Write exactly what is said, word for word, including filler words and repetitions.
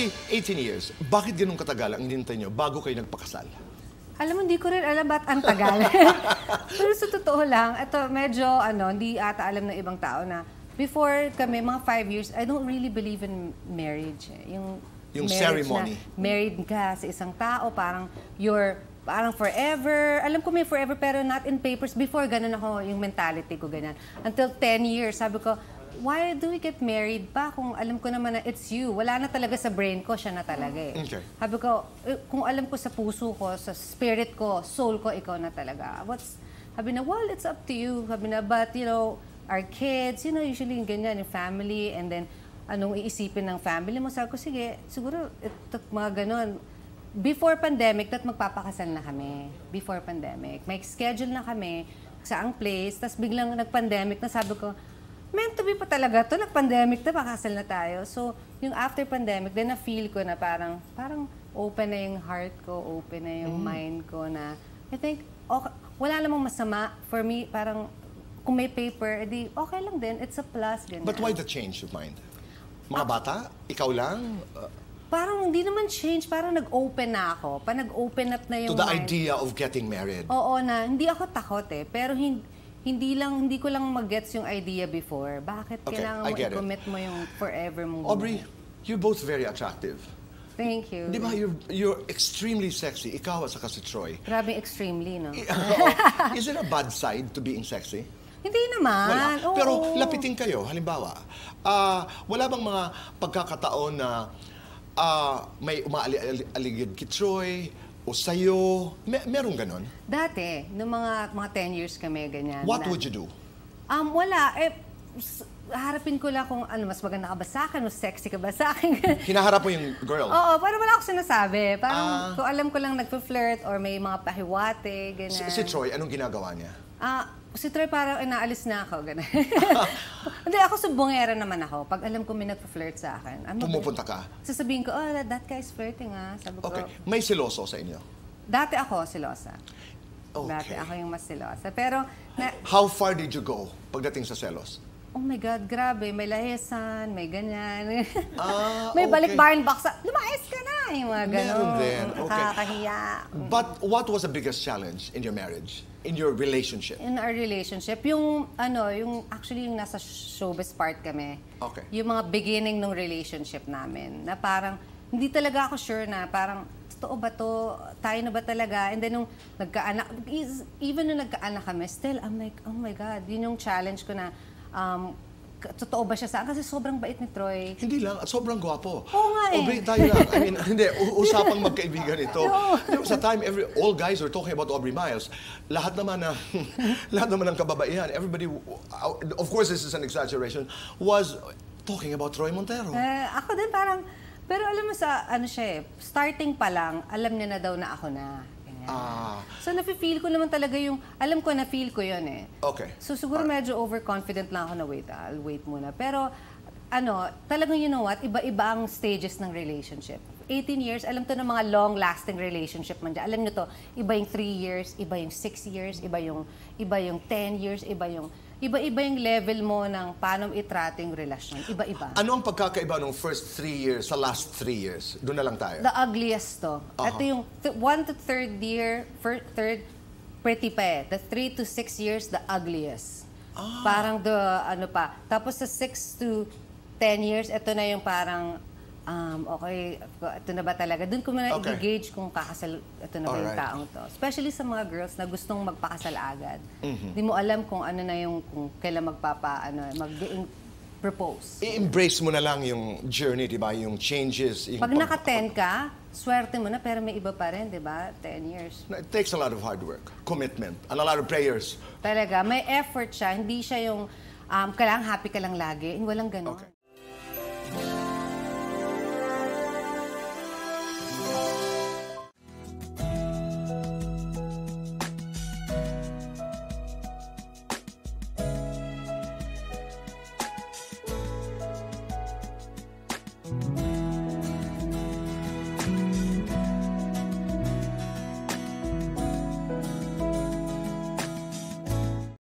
Aubrey, eighteen years. Bakit ganun katagal ang hinintay nyo bago kayo nagpakasal? Alam mo, hindi ko rin alam ba't ang tagal. Pero sa totoo lang, ito medyo, ano, hindi ata alam ng ibang tao na before kami, mga five years, I don't really believe in marriage. Yung, yung ceremony. Married ka sa isang tao, parang you're, parang forever. Alam ko may forever, pero not in papers. Before, ganun ako, yung mentality ko, ganyan. Until ten years, sabi ko, why do we get married pa kung alam ko naman na it's you? Wala na talaga sa brain ko, siya na talaga eh. Okay. Sabi ko, kung alam ko sa puso ko, sa spirit ko, soul ko, ikaw na talaga. What's, sabi na, well, it's up to you. Sabi na, but you know, our kids, you know, usually ganyan, yung family, and then anong iisipin ng family mo? Sabi ko, sige, siguro, ito, mga ganun. Before pandemic, tat magpapakasal na kami. Before pandemic. May schedule na kami sa ang place, tapos biglang nag-pandemic na sabi ko, meant to be pa talaga to, nag-pandemic na, pakasal na tayo. So, yung after pandemic, then na-feel ko na parang, parang open na yung heart ko, open na yung mm. mind ko na, I think, okay, wala namang masama. For me, parang, kung may paper, edi, okay lang din, it's a plus. Ganyan. But why the change of mind? Mga bata? Ikaw lang? Uh, parang hindi naman change, parang nag-open na ako. Parang nag-open up na yung to the mind. Idea of getting married. Oo, na, hindi ako takot eh, pero hindi, Hindi lang, hindi ko lang mag-gets yung idea before. Bakit okay, kailangan mo i-commit mo yung forever mong buhay? Aubrey, you're both very attractive. Thank you. Di ba, you're, you're extremely sexy. Ikaw at saka si Troy. Grabe, extremely, no? Is it a bad side to being sexy? Hindi naman. Wala. Pero lapitin kayo, halimbawa. Uh, wala bang mga pagkakataon na uh, may umaali-aligid ki Troy, o sa'yo, mer merong ganon? Dati, noong mga, mga ten years kami, ganyan. What na, would you do? Um, wala. Eh, harapin ko lang kung ano, mas maganda ka ba sa akin, mas sexy ka ba sa akin. Hinaharap mo yung girl? Oo, parang wala ako sinasabi. Parang uh, kung alam ko lang nagpa-flirt or may mga pahiwate, ganyan. Si, si Troy, anong ginagawa niya? Ah, uh, si Troy parang inaalis na ako, ganyan. Hindi, ako subungera naman ako. Pag alam ko may nagpa-flirt sa akin. Pumupunta ka? Sasabihin ko, oh, that guy's flirting, ah. Sabi ko, okay. May siloso sa inyo? Dati ako, silosa. Okay. Dati ako yung mas silosa. Pero, na, how far did you go pagdating sa selos? Oh my God, grabe. May lahesan, may ganyan. Ah, may okay. Balik-barin baksa. Lumayas ka na! Yung mga ganun. Okay. Nakakahiya. But what was the biggest challenge in your marriage? In your relationship? In our relationship. Yung, ano, yung actually yung nasa showbiz part kami. Okay. Yung mga beginning ng relationship namin. Na parang, hindi talaga ako sure na parang, totoo ba to? Tayo na ba talaga? And then nung nagkaanak, even nung nagkaanak kami, still, I'm like, oh my God. Yun yung challenge ko na, Um, totoo ba siya sa akin? Kasi sobrang bait ni Troy. Hindi lang. Sobrang gwapo. Oo nga eh. Aubrey, tayo lang. I mean, hindi. Usapang magkaibigan ito. No. You know, sa time, every, all guys were talking about Aubrey Miles. Lahat naman na, lahat naman ng kababaihan, everybody, of course this is an exaggeration, was talking about Troy Montero. Eh, ako din parang, pero alam mo sa, ano siya eh, starting pa lang, alam niya na daw na ako na. Ah. So, nafe-feel ko naman talaga yung, alam ko, na-feel ko yun eh. Okay. So, siguro right. Medyo overconfident lang ako na wait, I'll wait muna. Pero, ano, talagang you know what, iba-iba ang stages ng relationship. eighteen years, alam to ng mga long-lasting relationship man dyan. Alam nyo to, iba yung three years, iba yung six years, iba yung, iba yung ten years, iba yung, iba-iba yung level mo ng paano itrating relasyon. Iba-iba. Ano ang pagkakaiba ng first three years sa last three years? Doon na lang tayo. The ugliest to. Uh-huh. Ito yung one to third year, first, third, pretty pa eh. The three to six years, the ugliest. Ah. Parang the, ano pa. Tapos sa six to ten years, ito na yung parang, um, okay, ito na ba talaga? Doon ko muna okay. I-gauge kung kakasal, ito na ba yung taong to. Especially sa mga girls na gustong magpakasal agad. Mm-hmm. Di mo alam kung ano na yung, kung kailan magpapa, ano, mag-propose. I-embrace mo na lang yung journey, di ba? Yung changes. Yung pag naka-ten ka, swerte mo na, pero may iba pa rin, di ba? ten years. It takes a lot of hard work, commitment, and a lot of prayers. Talaga, may effort siya. Hindi siya yung, um, kailangan happy ka lang lagi. Walang ganun. Okay.